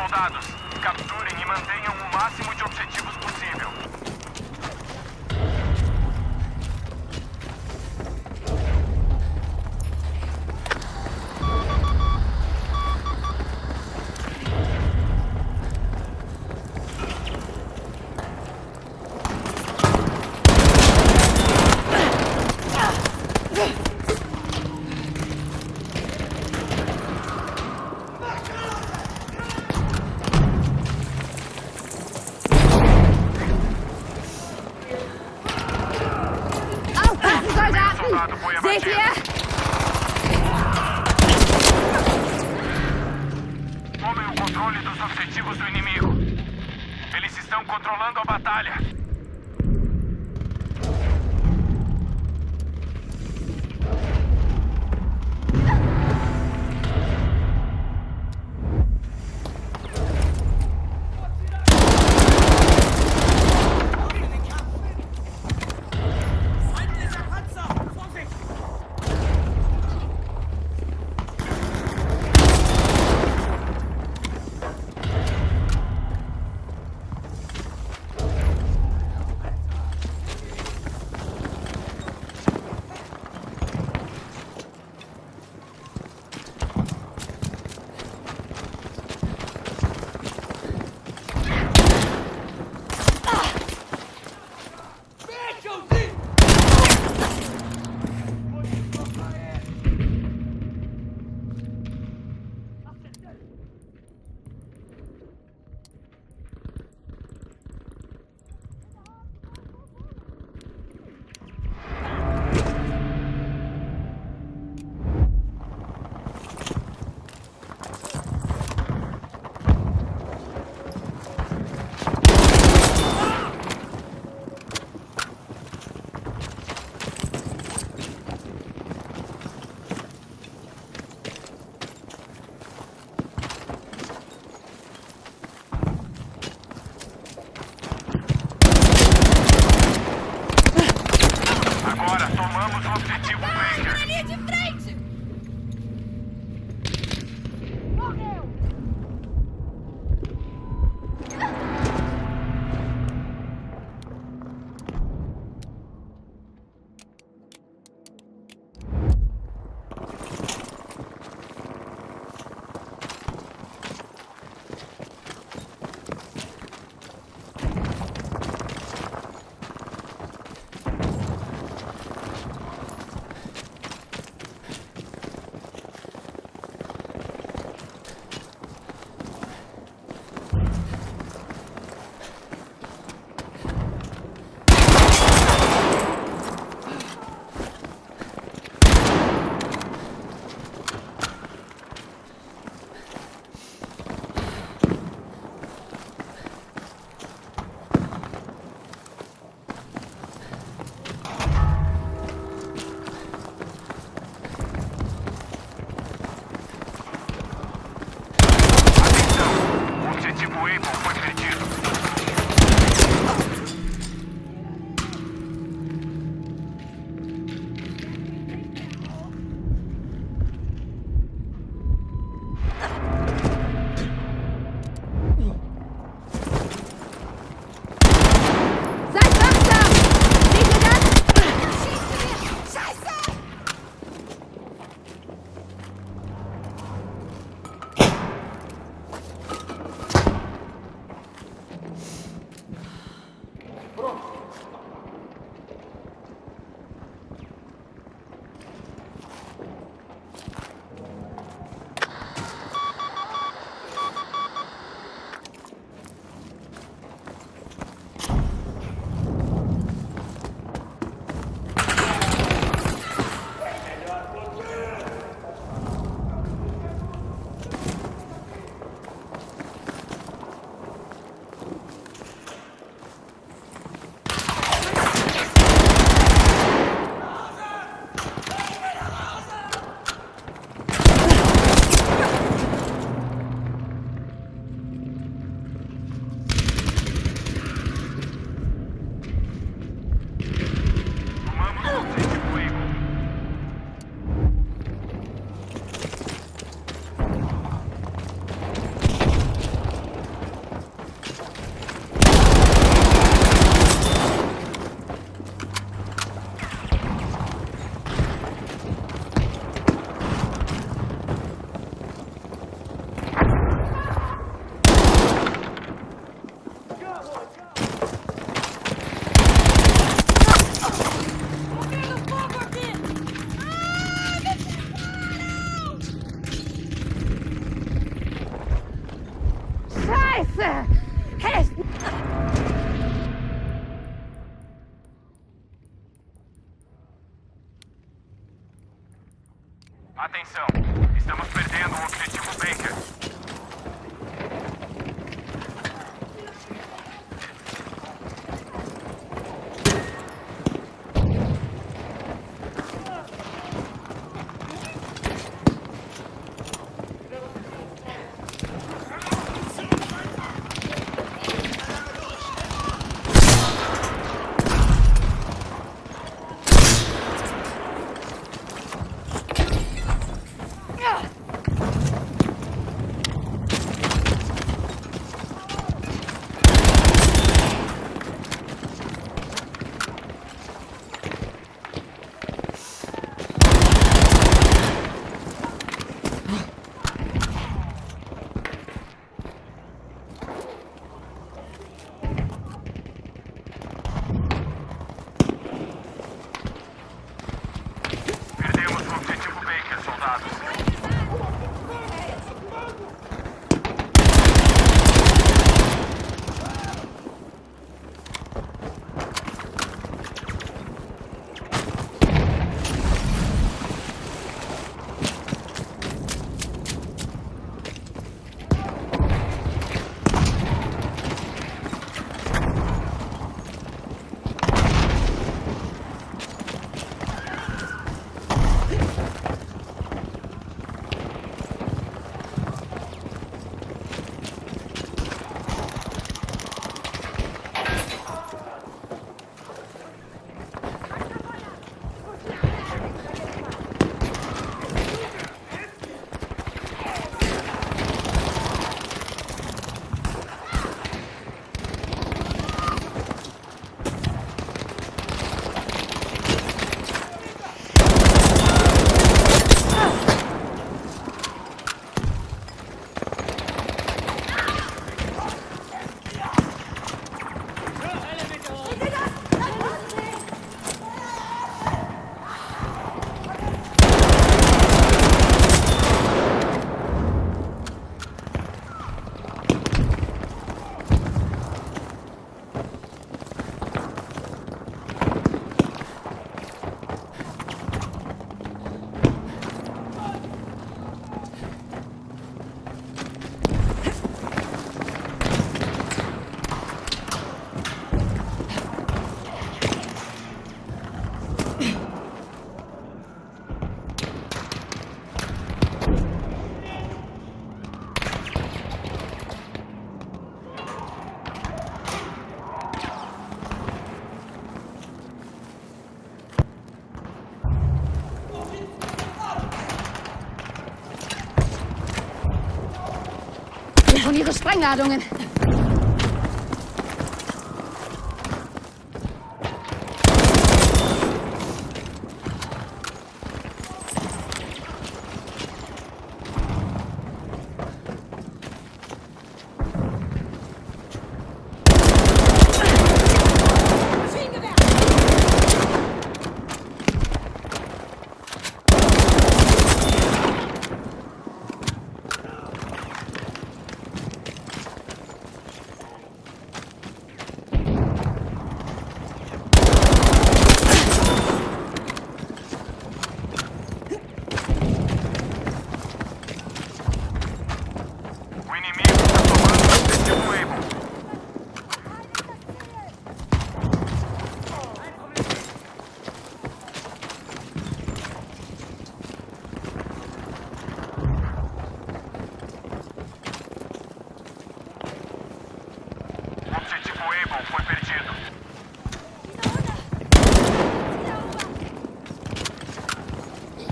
soldados. Capturem e mantenham o máximo de objetivos possível. Scheiße! Hecht! Atenção! Estamos perdendo o objetivo Baker. Und ihre Sprengladungen.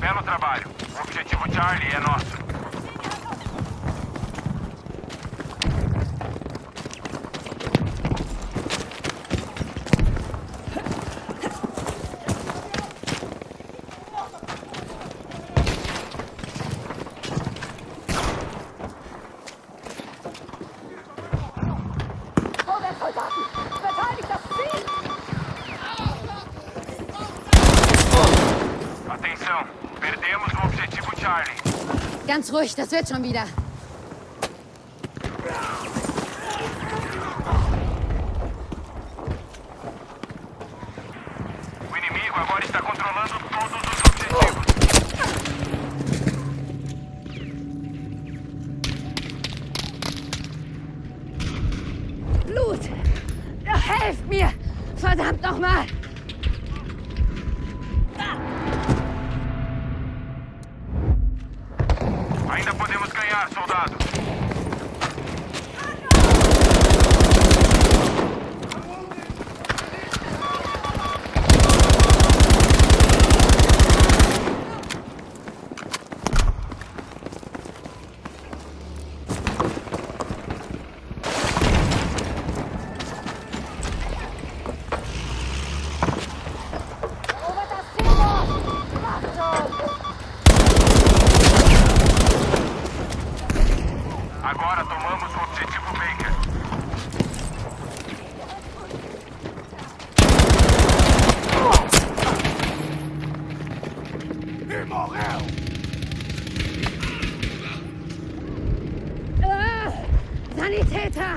Belo trabalho. O objetivo Charlie é nosso. Ganz ruhig, das wird schon wieder. Helft mir! Verdammt nochmal! Ainda podemos ganhar, soldado! Agora tomamos o objetivo Baker. E morreu! Sanitäter!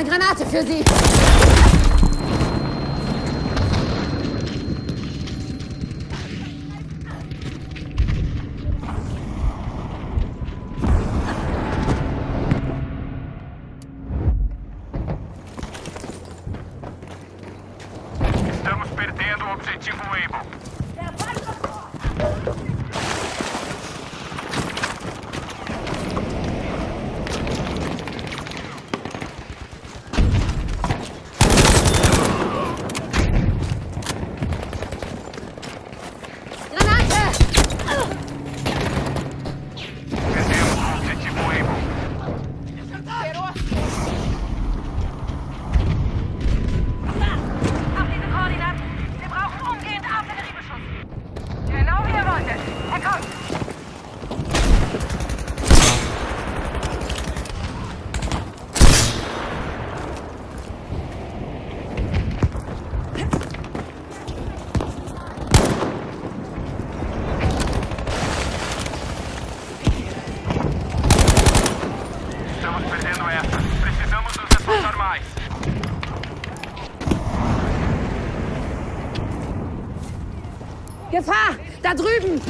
eine Granate für Sie! Gefahr! Da drüben!